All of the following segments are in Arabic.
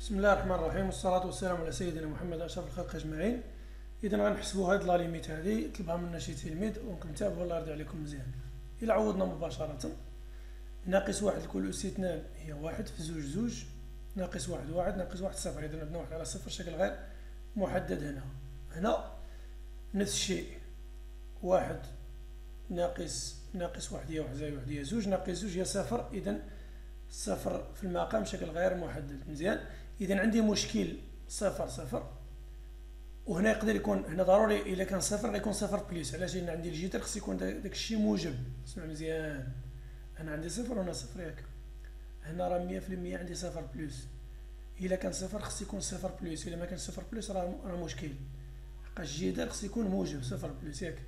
بسم الله الرحمن الرحيم، والصلاة والسلام على سيدنا محمد أشرف الخلق أجمعين. إذا غنحسبوا هاد لا ليميت هادي طلبها منا شي تلميذ ونكتبوها الله يرضي عليكم مزيان. إلا عوضنا مباشرة ناقص واحد لكل استثناء هي واحد في زوج زوج، ناقص واحد واحد، ناقص واحد صفر. إذا نبنى واحد على صفر شكل غير محدد. هنا نفس الشيء، واحد ناقص واحد هي واحد زائد واحد هي زوج، ناقص زوج هي صفر. إذا صفر في المقام شكل غير محدد. مزيان. إذا عندي مشكل صفر صفر، وهنا يقدر يكون هنا ضروري إلا كان صفر غيكون صفر بليس. علاش؟ لأن عندي الجدر خص يكون داك الشيء موجب. اسمع مزيان، هنا عندي صفر وهنا صفر ياك، هنا راه 100% عندي صفر بليس. إلا كان صفر خص يكون صفر بليس، إلا ما كان صفر بليس راه مشكل، حقاش الجدر خص يكون موجب صفر بليس ياك.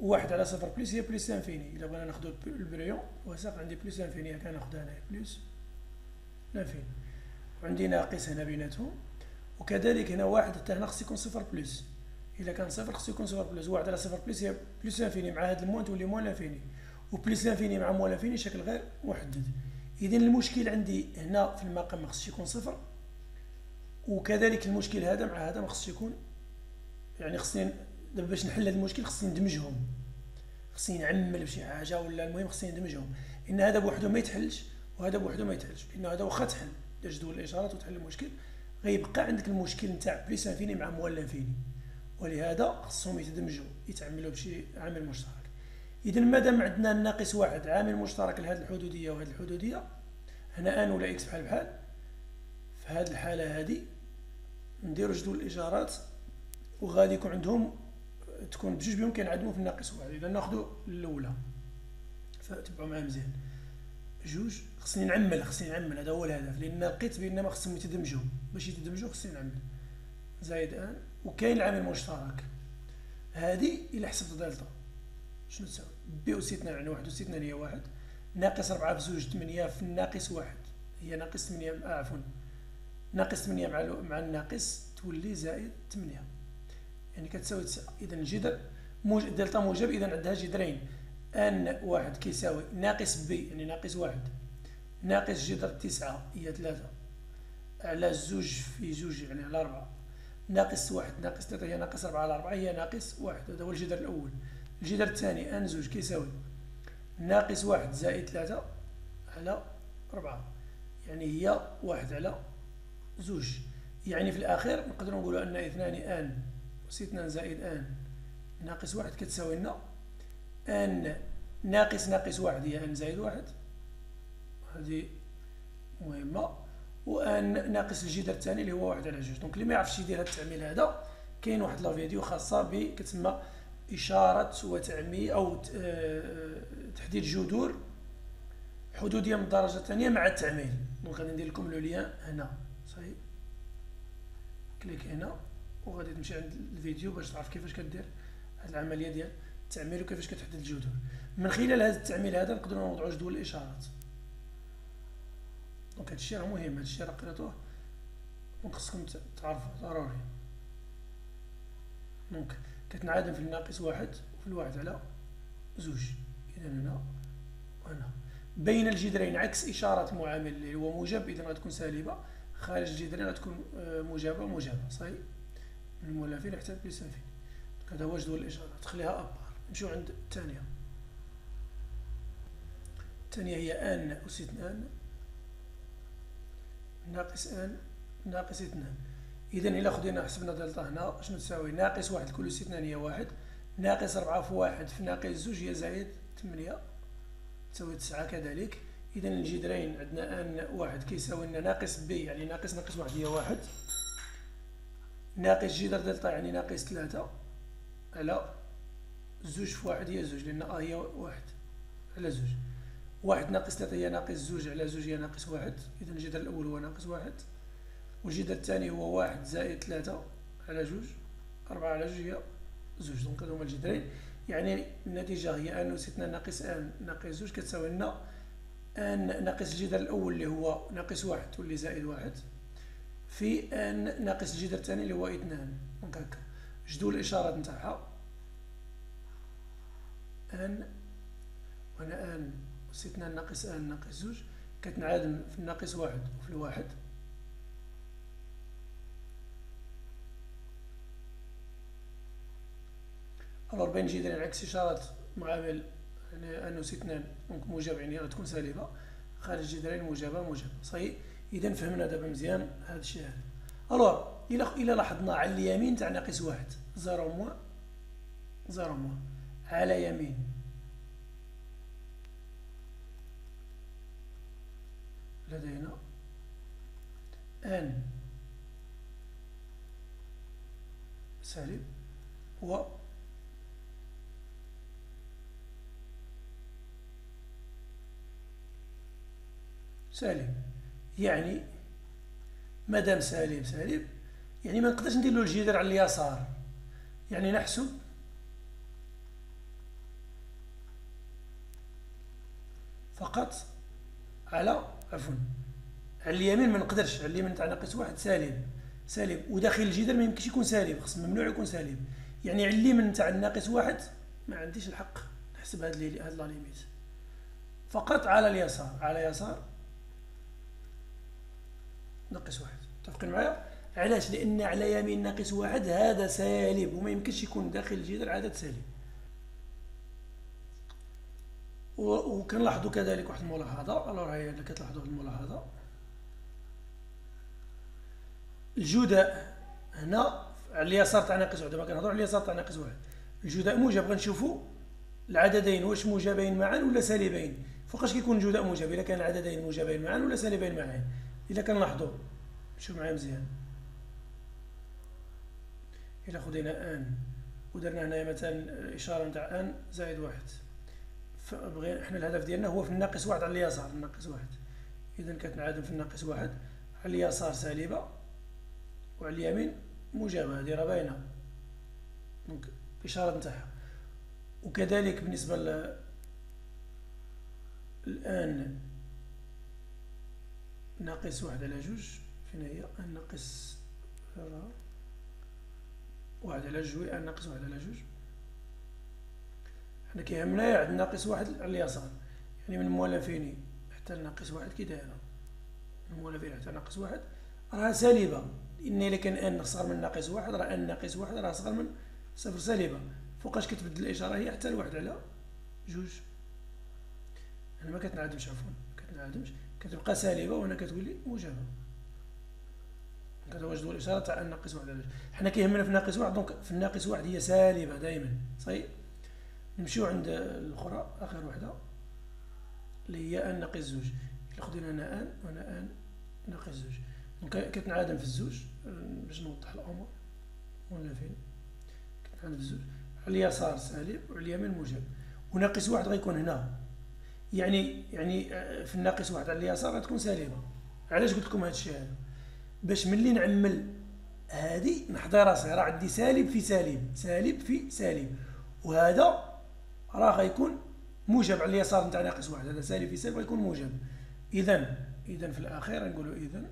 واحد على صفر بليس هي بليس انفيني. إلا بغينا ناخدو البريون وساق عندي بليس انفيني ياك، غناخدها هنايا بليس انفيني، عندي ناقص هنا بيناتهم. وكذلك هنا واحد حتى هنا خص يكون صفر بلس، إلا كان صفر خص يكون صفر بلس. واحد على صفر بلس هي بلس لانفيني، مع هاد الموان تولي موان لانفيني، وبلس لانفيني مع موان لانفيني شكل غير محدد. إذا المشكل عندي هنا في المقام مخصش يكون صفر، وكذلك المشكل هذا مع هذا مخصش يكون، يعني خصني دابا باش نحل هاد المشكل خصني ندمجهم، خصني نعمل بشي حاجة ولا المهم خصني ندمجهم، لأن هذا بوحدو ما يتحلش وهذا بوحدو ما يتحلش، لأن هذا واخا تحل تجدول الاشارات وتحل المشكل غيبقى عندك المشكل نتاع بليس انفيني مع موال انفيني، ولهذا خصهم يتدمجوا يتعملوا بشي عامل مشترك. اذا مادام عندنا ناقص واحد عامل مشترك لهذه الحدوديه وهذه الحدوديه، هنا ان ولا اكس بحال بحال، في هذه الحاله هذه نديروا جدول الاشارات وغادي يكون عندهم تكون بجوج بهم كينعدموا في الناقص واحد. اذا ناخذوا الاولى فتبعوا معايا مزيان، جوج خصني نعمل هذا هو الهدف، لان لقيت بان ما خصهم يتدمجوا، باش يتدمجوا خصني نعمل زائد ان، وكاين العامل مشترك هذه الى حسبت دلتا شنو تساوي بي اس اثنان على واحد، اس اثنان هي واحد، ناقص ربعة في زوج ثمانية في الناقص واحد هي ناقص ثمانية، عفوا ناقص ثمانية مع الناقص تولي زائد ثمانية، يعني كتساوي تسعة. اذا الجدر دلتا موجب، اذا عندها جدرين، ان واحد كيساوي ناقص بي يعني ناقص واحد، ناقص جذر تسعة هي ثلاثة على زوج في زوج يعني على أربعة، ناقص واحد ناقص ثلاثة هي ناقص أربعة على أربعة هي ناقص واحد. هذا هو الجذر الأول. الجذر الثاني أن زوج كيساوي ناقص واحد زائد ثلاثة على أربعة، يعني هي واحد على زوج. يعني في الأخير نقدروا نقولوا أن اثنان أن وس اثنان زائد أن ناقص واحد كتساوي لنا أن ناقص واحد هي أن زائد واحد، هذه مهمة، وأن ناقص الجذر الثاني اللي هو واحد على جوج. دونك اللي ما يعرفش يدير هذا التعميل هذا كاين واحد لا فيديو خاصة كتسمى إشارة وتعميل أو تحديد جذور حدودية من الدرجة الثانية مع التعميل. دونك غادي ندير لكم لو ليان هنا، صحيح، كليك هنا وغادي تمشي عند الفيديو باش تعرف كيفاش كدير هاد العملية ديال التعميل وكيفاش كتحدد الجذور. من خلال هذا التعميل هذا نقدروا نوضعوا جدول الإشارات. دونك هادشي راه مهم، هادشي راه قريتوه دونك خصكم تعرفوه ضروري. دونك كتنعدم في الناقص واحد وفي الواحد على زوج، اذا هنا وهنا بين الجذرين عكس إشارة المعامل اللي هو موجب، اذا غتكون سالبة، خارج الجذرين غتكون موجبة صحيح، من الموال انفيني حتى بليس انفيني. هذا هو جدول الإشارات، خليها أبار. نمشيو عند الثانية. الثانية هي أن أس اثنان ناقص ان ناقص اثنان. اذا الا خدينا حسبنا دلتا هنا شنو تساوي ناقص واحد كل اس اثنان هي واحد، ناقص ربعة في واحد في ناقص زوج هي زائد ثمانية تساوي تسعة كذلك. اذا الجذرين عندنا ان واحد كيساوي لنا ناقص بي يعني ناقص واحد هي واحد، ناقص جذر دلتا يعني ناقص ثلاثة على زوج في واحد هي زوج، لان هي واحد على زوج، واحد ناقص ثلاثة هي ناقص زوج على زوج هي ناقص واحد. إذا الجذر الأول هو ناقص واحد، والجذر الثاني هو واحد زائد ثلاثة على جوج، أربعة على جوج هي زوج. دونك هادو هما الجذرين، يعني النتيجة هي أن أس اثنان ناقص أن ناقص زوج كتساوي لنا أن ناقص الجذر الأول اللي هو ناقص واحد تولي زائد واحد في أن ناقص الجذر الثاني اللي هو اثنان. دونك هاكا جدول الإشارات نتاعها أن وهنا أن أس اثنان ناقص ان ناقص زوج كتنعدم في الناقص واحد وفي الواحد، أضرب بين جدران عكس إشارة معامل أنوس 2 دونك موجب يعني غتكون سالبة خارج جدران موجبة موجبة صحيح. إذا فهمنا دابا مزيان هذا الشيء هذا. ألوغ إلا لاحظنا على اليمين تاع ناقص واحد زيرو موان زيرو موان على يمين لدينا ان سالب و سالب، يعني مادام سالب سالب يعني ما نقدرش ندير له الجدر على اليسار، يعني نحسب فقط على عفوا على اليمين ما نقدرش، على اليمين تاع ناقص واحد سالب سالب وداخل الجدر ما يمكنش يكون سالب، خص ممنوع يكون سالب، يعني على اليمين تاع ناقص واحد ما عنديش الحق نحسب هاد لا ليميت، فقط على اليسار على يسار ناقص واحد. متفقين معايا؟ علاش؟ لأن على يمين ناقص واحد هذا سالب وما يمكنش يكون داخل الجدر عدد سالب. وكنلاحظوا كذلك واحد الملاحظة، ألوغ هي اللي كتلاحظوا الملاحظة، الجداء هنا على اليسار تاع ناقص واحد، دابا كنهضروا على اليسار تاع ناقص واحد، الجداء موجب غنشوفوا العددين واش موجبين معا ولا سالبين، فوقاش كيكون الجداء موجب؟ إذا كان العددين موجبين معا ولا سالبين معا. إذا كنلاحظوا شوف معايا مزيان، إلا خدينا ان ودرنا هنايا مثلا إشارة نتاع ان زائد واحد، فبغينا حنا الهدف ديالنا هو في الناقص واحد على اليسار الناقص واحد، إذا كتنعدم في الناقص واحد على اليسار سالبة وعلى اليمين موجبة، هادي راه باينة دونك الإشارة نتاعها. وكذلك بالنسبة الآن ناقص واحد على جوج، فين هي ان ناقص واحد على جوج، ان ناقص واحد على جوج، حنا كيهمنا عندنا ناقص واحد على اليسار، يعني من المولفين حتى ناقص واحد كي دايره، من المولفين حتى ناقص واحد راه سالبة، لأن إلا كان ان صغر من ناقص واحد راه ان ناقص واحد راه صغر من صفر سالبة، فوقاش كتبدل الإشارة هي حتى لواحد على جوج، هنا ما كتنعدمش عفوا ما كتنعدمش، كتبقى سالبة وهنا كتولي موجبة، كتوجدوا الإشارة تاع أن ناقص واحد على جوج، حنا كيهمنا في ناقص واحد دونك في الناقص واحد هي سالبة دائما صحيح. نمشيو عند الأخرى آخر وحدة اللي هي أن ناقص زوج، إلا خدينا هنا أن وهنا أن ناقص زوج، دونك كتنعدم في الزوج باش نوضح الأمور، ولا فين كتنعدم في الزوج، على اليسار سالب وعلى اليمين موجب، وناقص واحد غيكون هنا، يعني في الناقص واحد على اليسار غتكون سالبة. علاش قلت لكم هذا الشيء هذا؟ باش ملي نعمل هذه نحضر راسي راه عندي سالب في سالب سالب في سالب، وهذا راه غيكون موجب على اليسار نتاع ناقص واحد، هذا سالب في سالب غيكون موجب. إذا في الأخير نقولوا إذا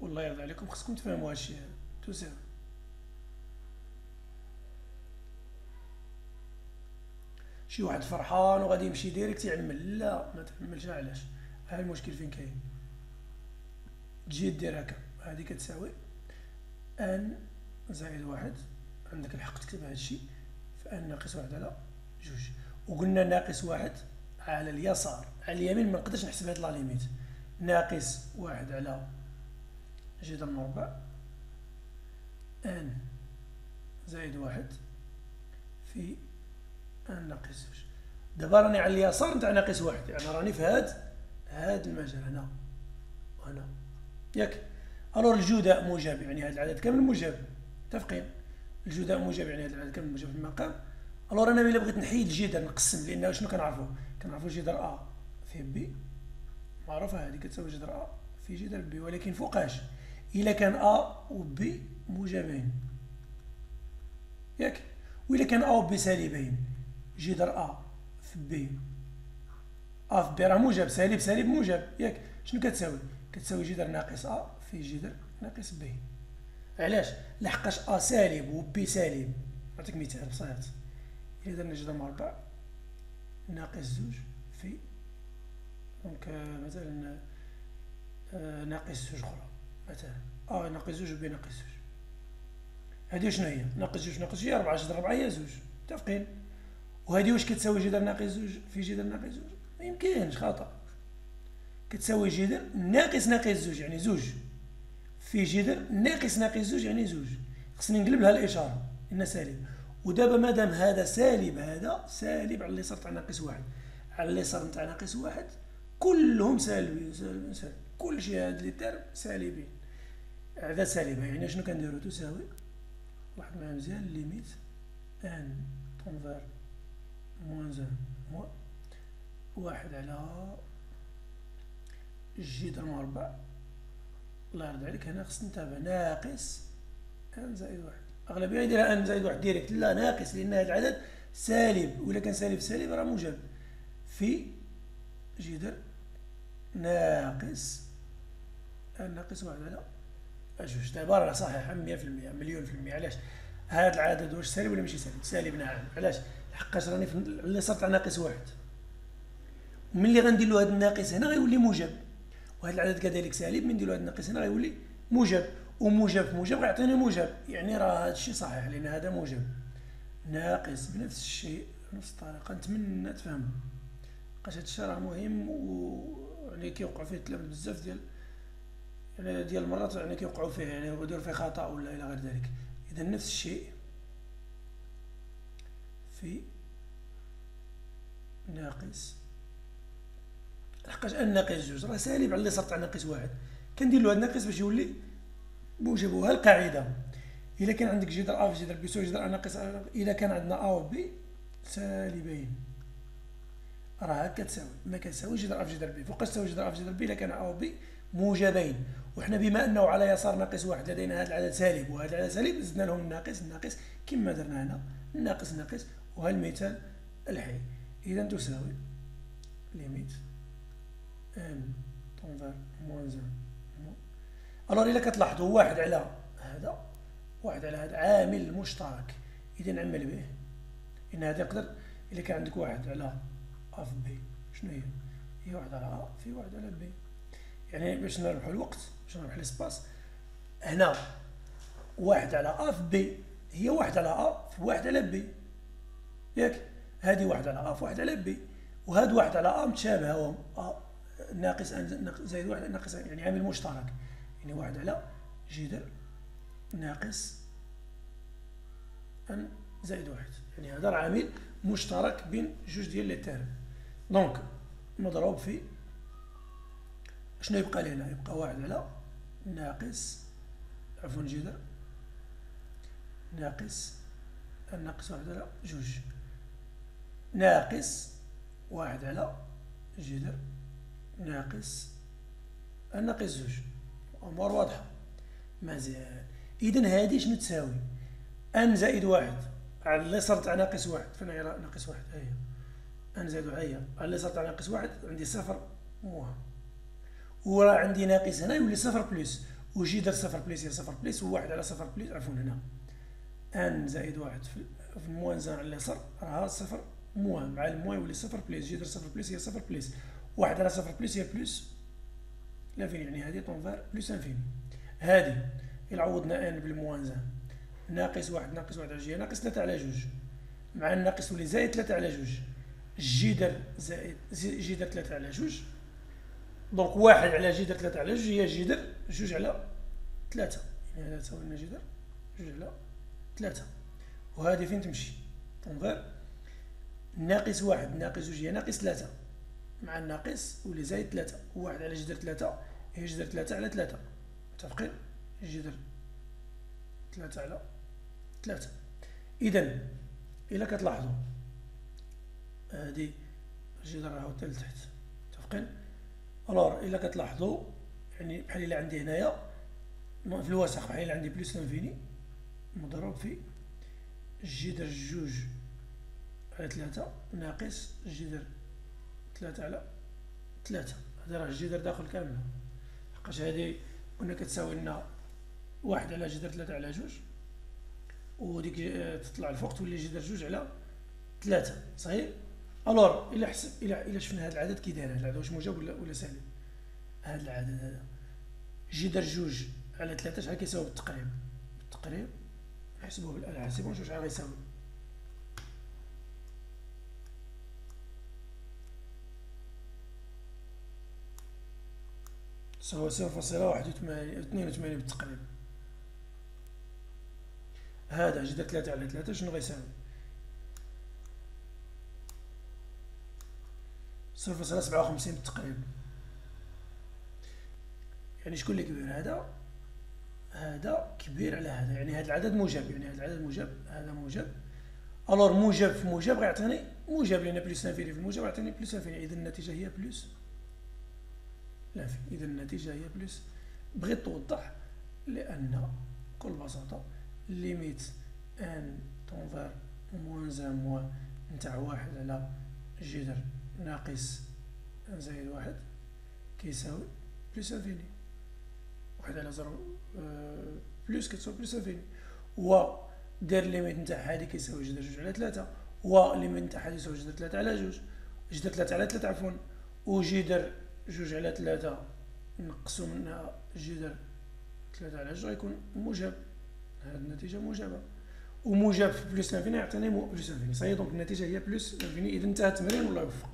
والله يرضي عليكم خصكم تفهموا هذا الشيء هذا تو سيمبل. شي واحد فرحان وغادي يمشي ديريكت يعمل، لا ما تعملش. علاش؟ ها المشكل فين كاين؟ تجي دير هكا، هادي كتساوي ان زائد واحد، عندك الحق تكتب هادشي في ان ناقص واحد على جوج، وقلنا ناقص واحد على اليسار على اليمين ما نقدرش نحسب هاد لا ليميت، ناقص واحد على جدر مربع ان زائد واحد في ان ناقص زوج. دابا راني على اليسار نتاع ناقص واحد، يعني راني في هاد المجال هنا وهنا ياك. الور الجداء موجب يعني هاد العدد كامل موجب، متفقين؟ الجداء موجب يعني هاد العدد كامل موجب في المقام. الور انا ملي بغيت نحيد الجدر نقسم، لأنه شنو كنعرفو جدر أ في بي معروفة، هادي كتساوي جدر أ في جدر بي، ولكن فوقاش؟ إلا كان أ و بي موجبين ياك، وإلا كان أ و بي سالبين، جدر أ في بي أ في بي راه موجب سالب سالب موجب ياك، شنو كتساوي؟ كتساوي جدر ناقص أ في جدر ناقص بي. علاش؟ لحقاش أ سالب و بي سالب. نعطيك مثال بسيط، إلا درنا جدر مربع ناقص زوج في دونك مثلا ناقص زوج أخرى، مثلا أ ناقص زوج و بي ناقص زوج، هادي شنو هي؟ ناقص زوج ناقص جوج هي ربعة، جدر ربعة هي زوج متفقين؟ وهذه واش كتساوي جدر ناقص زوج في جدر ناقص زوج؟ ما يمكنش، خطأ. كتساوي جدر ناقص ناقص زوج يعني زوج في جدر ناقص ناقص زوج يعني زوج. خصني نقلب لها الإشارة إنها سالب، ودابا مادام هذا سالب هذا سالب على اليسار تاع ناقص واحد، على اليسار تاع ناقص واحد كلهم سالبين، سالب سالب كلشي هاد لي تيرم سالبين، هذا سالب. يعني شنو كنديرو؟ تساوي واحد معايا مزيان ليميت ان طونفار موان زان موان واحد على جدر مربع. الله يرضي عليك هنا خص نتابع ناقص ان زائد واحد، اغلبيه يديرها ان زائد واحد ديريكت، لا ناقص لان هذا العدد سالب، ولا كان سالب سالب راه موجب في جدر ناقص ان ناقص واحد على جوج. دابا راه صحيح 100% مليون في المية. علاش؟ هذا العدد واش سالب ولا ماشي سالب؟ سالب نعم. علاش؟ لحقاش راني في اليسار تاع ناقص واحد، ملي غندير له هذا الناقص هنا غيولي موجب، وهذا العدد كذلك سالب، ملي ندير له هذا الناقص هنا غيولي موجب، وموجب في موجب غيعطيني موجب، يعني راه هذا الشيء صحيح لان هذا موجب ناقص بنفس الشيء بنفس الطريقه. نتمنى تفهموا لحقاش هذا الشيء راه مهم، ويعني كيوقع فيه التلاميذ بزاف ديال المرات، يعني كيوقعوا فيه يعني يديروا فيه خطا ولا الى غير ذلك. اذا نفس الشيء في ناقص، لحقاش ان ناقص زوج راه سالب على اليسار تاع ناقص واحد، كندير له هاد الناقص باش يولي موجب. وها القاعده، اذا كان عندك جدر ا في جدر بي يساوي جدر ا ناقص ا، اذا كان عندنا ا و بي سالبين راه كتساوي ما كتساويش جدر ا في جدر بي. فوقاش تساوي جدر ا في جدر بي؟ اذا كان ا و بي موجبين، وحنا بما انه على يسار ناقص واحد لدينا هذا العدد سالب وهذا العدد سالب، زدنا لهم الناقص الناقص كما درنا هنا الناقص ناقص، وها المثال الحي. اذا تساوي ليميت ان طونفار موان زان. الوغ الا كتلاحظوا واحد على هذا واحد على هذا عامل مشترك، اذا نعمل به ان هذا يقدر. الا كان عندك واحد على ا في بي شنو هي؟ هي واحد على ا في واحد على بي. يعني باش نربحوا الوقت باش نربحوا الاسباس، هنا واحد على ا في بي هي واحد على ا في واحد على بي، ياك هذه واحد على ا في واحد على بي، وهاد واحد على ا متشابهه ا ناقص ان زائد واحد ناقص، يعني عامل مشترك، يعني واحد على جدر ناقص ان زائد واحد، يعني هذا عامل مشترك بين جوج ديال لي تيرم. دونك مضروب في شنو يبقى لينا؟ يبقى واحد على ناقص عفوا جدر ناقص الناقص واحد على جوج ناقص واحد على جدر ناقص الناقص زوج. الأمور واضحة مزيان. إذن هادي شنو تساوي؟ أن زائد واحد على اليسار تاع ناقص واحد، فين هي ناقص واحد؟ هي أن زائد واحد هي على اليسار تاع ناقص واحد، عندي صفر موها، وراه عندي ناقص هنا يولي صفر بلس، وجدر صفر بلس هي صفر بلس، وواحد على صفر بلس عفوا هنا ان زائد واحد في موان زان على اليسار راها صفر موان، مع الموان يولي صفر بلس، جدر صفر بلس هي صفر بلس، واحد على صفر بلس هي بلس لافين، يعني هذه طونفار بلس انفيني. هذه إلا عوضنا ان بالموان زان ناقص واحد ناقص واحد على جوج ناقص ثلاثة على جوج، مع الناقص تولي زائد ثلاثة على جوج، جدر زائد جدر ثلاثة على جوج. دونك واحد على جدر ثلاثة على جوج هي جدر جوج على ثلاثة، يعني هذا تساوي لنا جدر جوج على ثلاثة. وهذه فين تمشي؟ تنظر ناقص واحد ناقص جوج هي ناقص ثلاثة، مع الناقص ولي زائد ثلاثة، واحد على جدر ثلاثة هي جدر ثلاثة على ثلاثة، متفقين؟ جدر ثلاثة على ثلاثة. إذا إلا كتلاحظوا هذه الجدر راهو حتى لتحت، متفقين؟ الوغ إلا كتلاحظوا يعني بحال إلا عندي هنايا في الوسخ بحال إلا عندي بلوس انفيني مضروب في جدر جوج على ثلاثة ناقص جدر ثلاثة على ثلاثة، هذا راه الجدر داخل كاملة، لحقاش هادي قلنا كتساوي لنا واحد على جدر ثلاثة على جوج، وديك تطلع الفوق تولي جدر جوج على ثلاثة، صحيح؟ الوغ إلا حسب إلا شفنا هاد العدد كي داير، هاد العدد واش موجب ولا سالب؟ هاد العدد هذا جدر جوج على ثلاثة شحال كيساوي بالتقريب؟ بالتقريب نحسبوه بالآلة الحاسبة ونشوف شحال غيساوي. سوى 0.82 بالتقريب. هذا جدة 3 على 3 شنو غيساوي؟ 0.57 بالتقريب. يعني شكون اللي كبير؟ هذا كبير على هذا، يعني هذا العدد موجب، هذا موجب. الور موجب في موجب غيعطيني موجب، لان بلس انفيني في الموجب غيعطيني بلس انفيني، اذا النتيجه هي بلس لافي، اذا النتيجه هي بلس. بغيت توضح لان بكل بساطه ليميت ان تنظر موان زان موان نتاع 1 على جذر ناقص ان زائد 1 كيساوي بلس انفيني، 1 على 0 بلس كتساوي بلس انفيني، و دير ليميت نتاع هادي كيساوي جذر 2 على 3، و ليميت نتاع هادي يساوي جذر 3 على 2، جذر 3 على 3 عفوا، و جذر 2 على 3 نقصو منها جذر 3 على 2 غيكون موجب. هاد النتيجة موجبة، و موجب في بلس انفيني يعطيني بلس انفيني. صافي دونك النتيجة هي بلس انفيني. إذا انتهى التمرين والله يوفق.